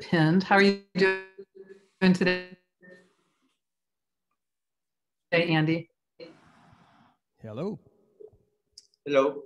Pinned. How are you doing today, Andy? Hello. Hello.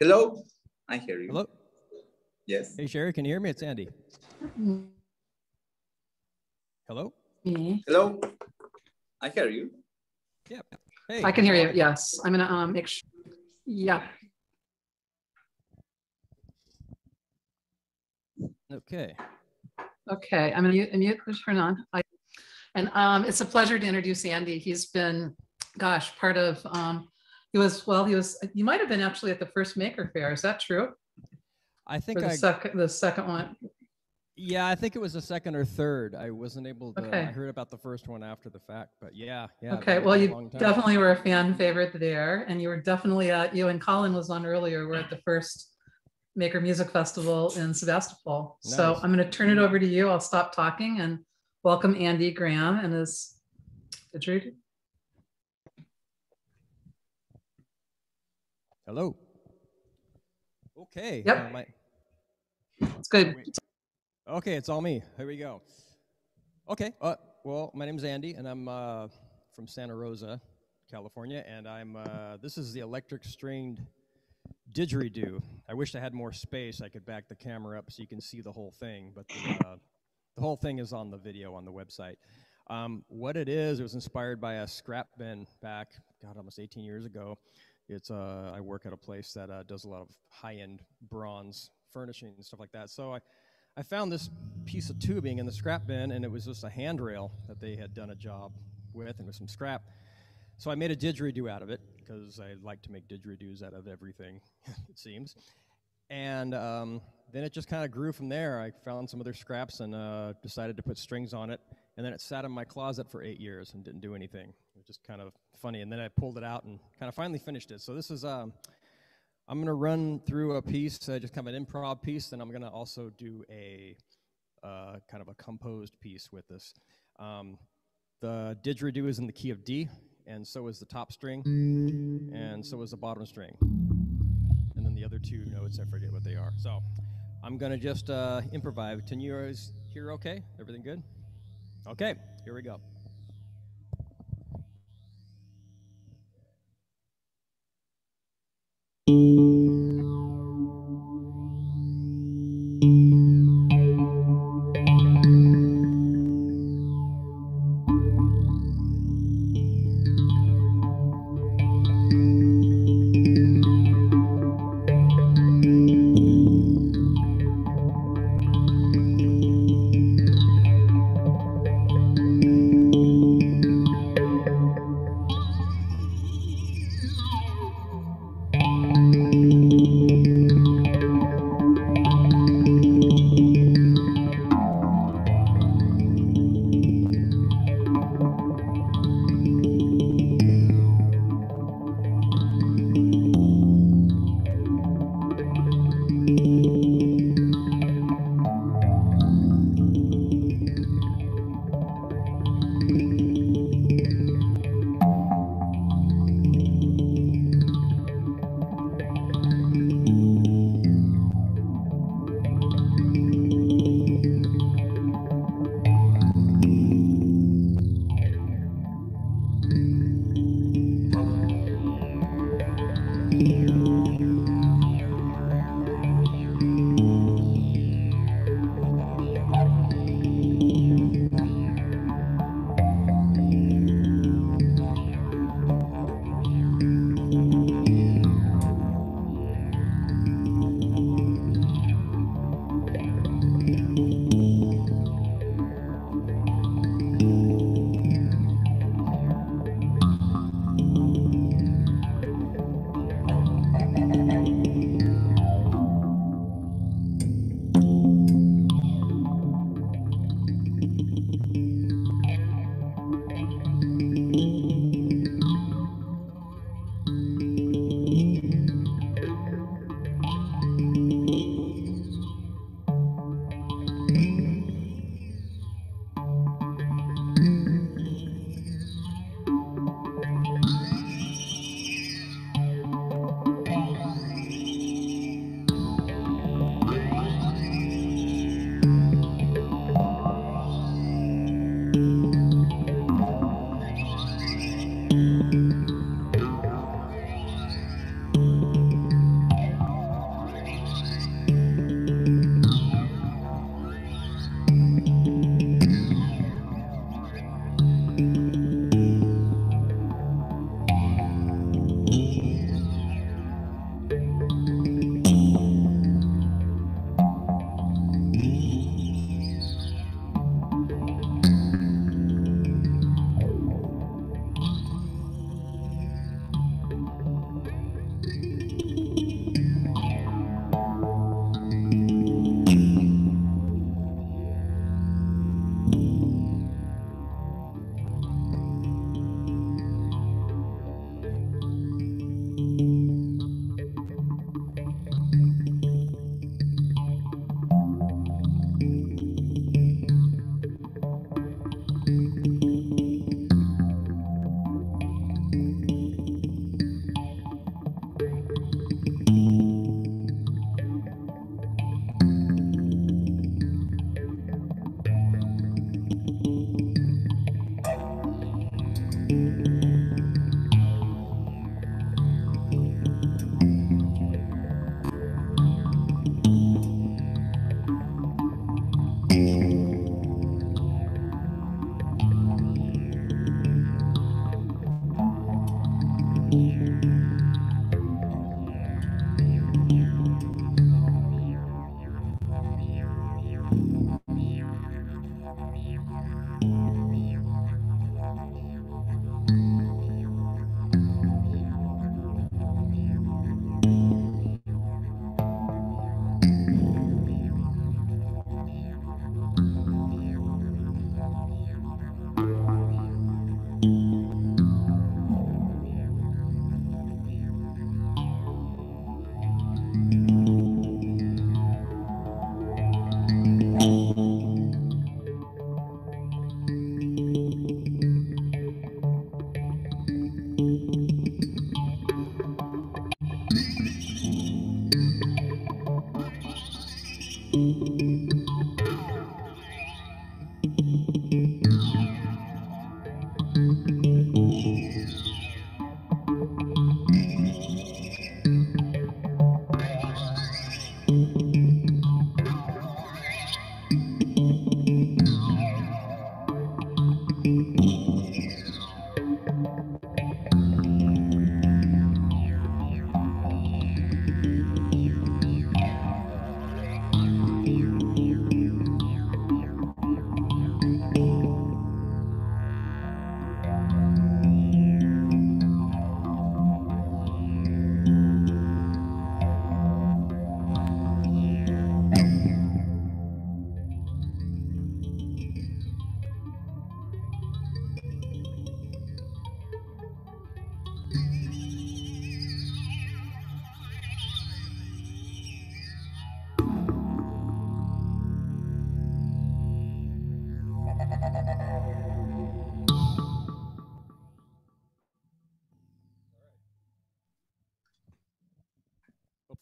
Hello. I hear you. Hello. Yes. Hey, Sherry, can you hear me? It's Andy. Hello. Hello. I hear you. Yeah. Hey. I can hear you. Yes. I'm gonna make sure. Yeah. Okay. Okay, I'm going to mute and turn on. It's a pleasure to introduce Andy. He's been, gosh, part of, you might have been actually at the first Maker Faire. Is that true? I think the second one. Yeah, I think it was the second or third. I wasn't able to, I heard about the first one after the fact, but yeah. Okay, well, you definitely were a fan favorite there, and you were definitely at, you and Colin was on earlier, we're at the first Maker Music Festival in Sebastopol. Nice. So I'm going to turn it over to you. I'll stop talking and welcome Andy Graham and his didgeridoo. Hello. Okay. Yep. It's good. Okay, it's all me. Here we go. Okay. Well, my name is Andy, and I'm from Santa Rosa, California, and I'm. This is the Electric Stringed Didgeridoo. I wish I had more space. I could back the camera up so you can see the whole thing, but the whole thing is on the video on the website. What it was inspired by a scrap bin back, God, almost 18 years ago. It's I work at a place that does a lot of high-end bronze furnishing and stuff like that. So I found this piece of tubing in the scrap bin, and it was just a handrail that they had done a job with, and with some scrap. So I made a didgeridoo out of it, because I like to make didgeridoos out of everything, it seems. And then it just kind of grew from there. I found some other scraps and decided to put strings on it. And then it sat in my closet for 8 years and didn't do anything. It was just kind of funny. And then I pulled it out and kind of finally finished it. So this is, I'm going to run through a piece, just kind of an improv piece. And I'm going to also do a kind of a composed piece with this. The didgeridoo is in the key of D. And so is the top string, and so is the bottom string. And then the other two notes, I forget what they are. So I'm going to just improvise. Can you guys hear okay? Everything good? Okay, here we go.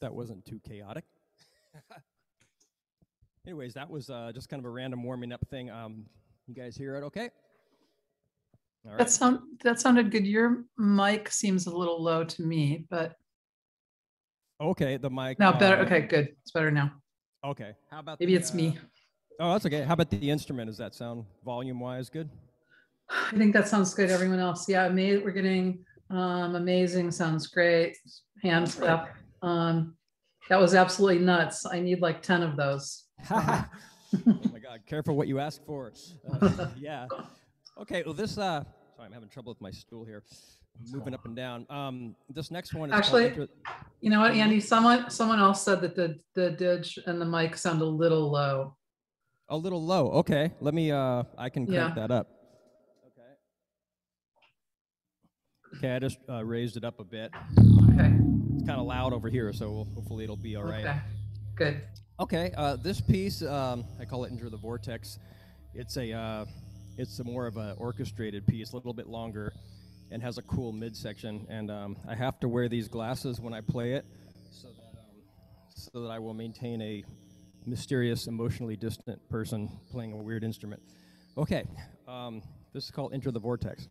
That wasn't too chaotic. Anyways, that was just kind of a random warming up thing. You guys hear it okay? All right. That sounded good. Your mic seems a little low to me, but. Okay, the mic. Now better, okay, good. It's better now. Okay, how about maybe the, it's me. Oh, that's okay. How about the instrument? Does that sound volume-wise good? I think that sounds good, everyone else. Yeah, we're getting amazing, sounds great, hands up. That was absolutely nuts. I need like 10 of those. Oh my God, careful what you ask for. Yeah. Okay, well this, sorry, I'm having trouble with my stool here. I'm moving up and down. This next one is actually, you know what, Andy, someone else said that the didge and the mic sound a little low. A little low, okay. Let me, I can crank that up. Okay. Okay, I just raised it up a bit. Okay. Kind of loud over here, so hopefully it'll be all right. Okay, good. Okay, this piece, I call it Enter the Vortex. It's a more of an orchestrated piece, a little bit longer, and has a cool midsection. And I have to wear these glasses when I play it, so that I will maintain a mysterious, emotionally distant person playing a weird instrument. Okay, this is called Enter the Vortex.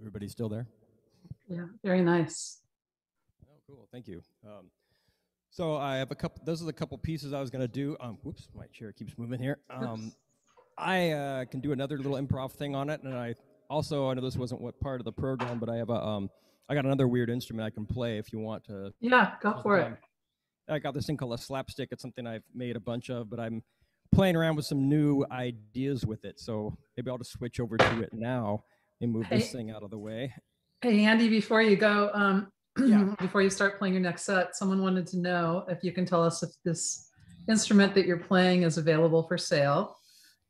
Everybody still there? Yeah, very nice. Oh, cool. Thank you. So I have a couple. Those are the couple pieces I was going to do. Whoops, my chair keeps moving here. I can do another little improv thing on it, and I know this wasn't what part of the program, but I have a I got another weird instrument I can play if you want to. Yeah, go for it. I got this thing called a slapstick. It's something I've made a bunch of, but I'm playing around with some new ideas with it. So maybe I'll just switch over to it now and move this thing out of the way. Hey, Andy, before you go, before you start playing your next set, someone wanted to know if you can tell us if this instrument that you're playing is available for sale.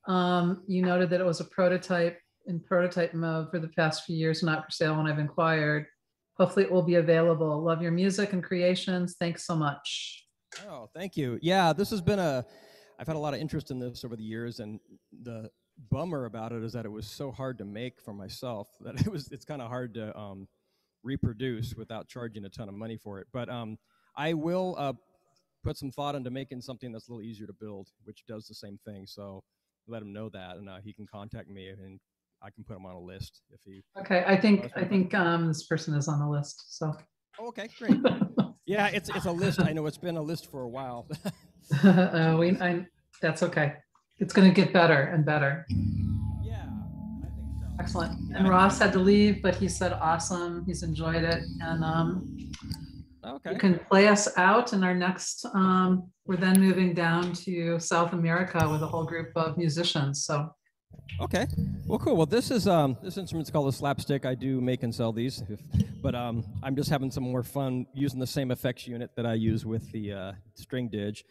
You noted that it was a prototype, in prototype mode for the past few years, not for sale when I've inquired. Hopefully it will be available. Love your music and creations. Thanks so much. Oh, thank you. Yeah, this has been I've had a lot of interest in this over the years, and the bummer about it is that it was so hard to make for myself that it's kind of hard to reproduce without charging a ton of money for it. But I will put some thought into making something that's a little easier to build, which does the same thing. So let him know that, and he can contact me, and I can put him on a list if he. Okay, I think this person is on the list. So. Oh, okay, great. Yeah, it's a list. I know it's been a list for a while. That's okay. It's going to get better and better. Yeah, I think so. Excellent. Yeah, and Ross had to leave, but he said awesome. He's enjoyed it. And okay. You can play us out in our next, we're then moving down to South America with a whole group of musicians. So. Okay, well, cool. Well, this is, this instrument's called a slapstick. I do make and sell these, but I'm just having some more fun using the same effects unit that I use with the string didge,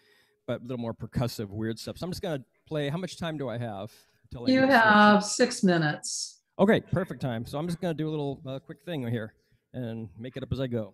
but a little more percussive, weird stuff. So I'm just going to play. How much time do I have? You have 6 minutes. Okay, perfect time. So I'm just going to do a little quick thing here and make it up as I go.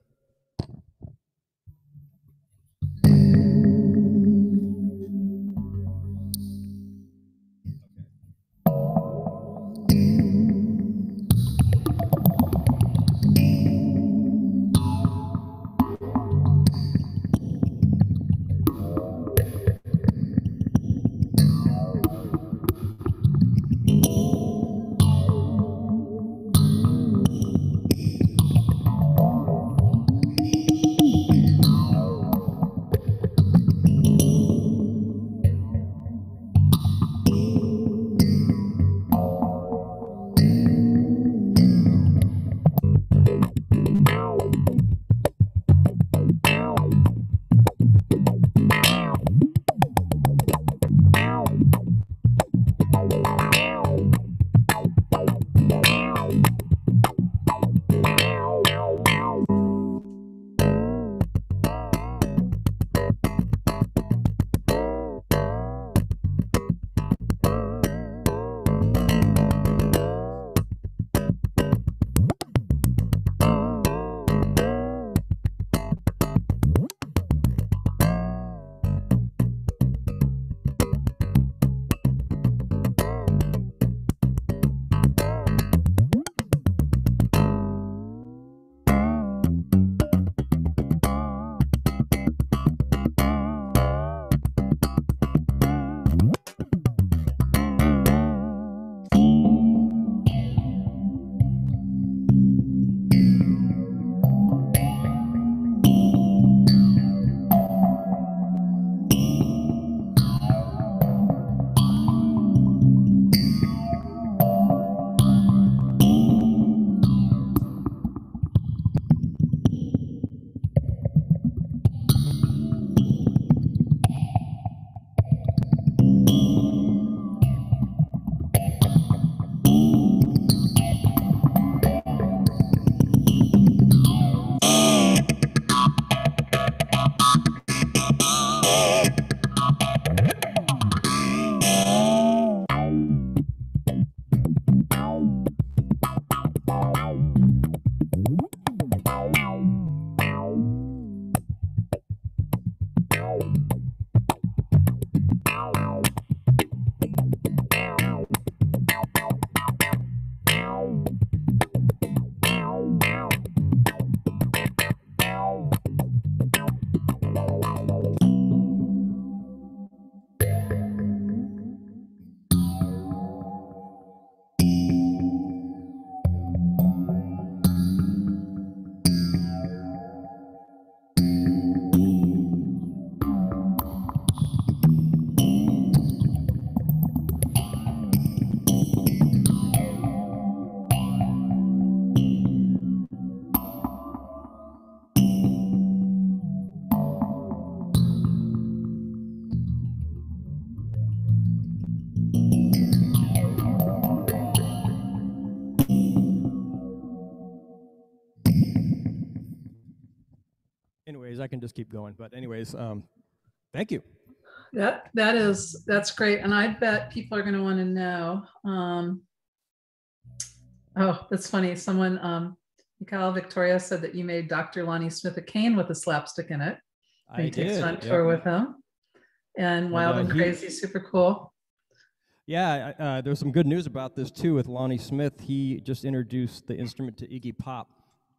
phrase. I can just keep going. But anyways, thank you. That's great. And I bet people are going to want to know. Oh, that's funny. Someone, Mikhail Victoria said that you made Dr. Lonnie Smith a cane with a slapstick in it. I did. Takes on tour with him. And Wild and Crazy, super cool. Yeah, there's some good news about this too with Lonnie Smith. He just introduced the instrument to Iggy Pop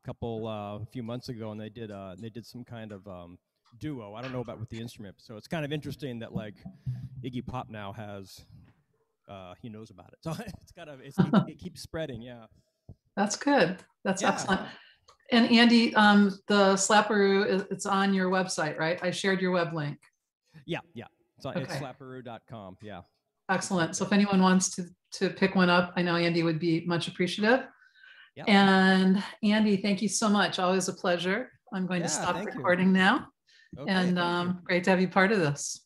a few months ago, and they did some kind of duo. I don't know about with the instrument, so it's kind of interesting that like Iggy Pop now has he knows about it. So it's kind of it keeps spreading. Yeah, that's good. That's excellent. And Andy, the Slaparoo, it's on your website, right? I shared your web link. Yeah, yeah. So it's slaparoo.com. Yeah. Excellent. So if anyone wants to pick one up, I know Andy would be much appreciative. Yep. And Andy, thank you so much. Always a pleasure. I'm going to stop recording now. Okay, and great to have you part of this.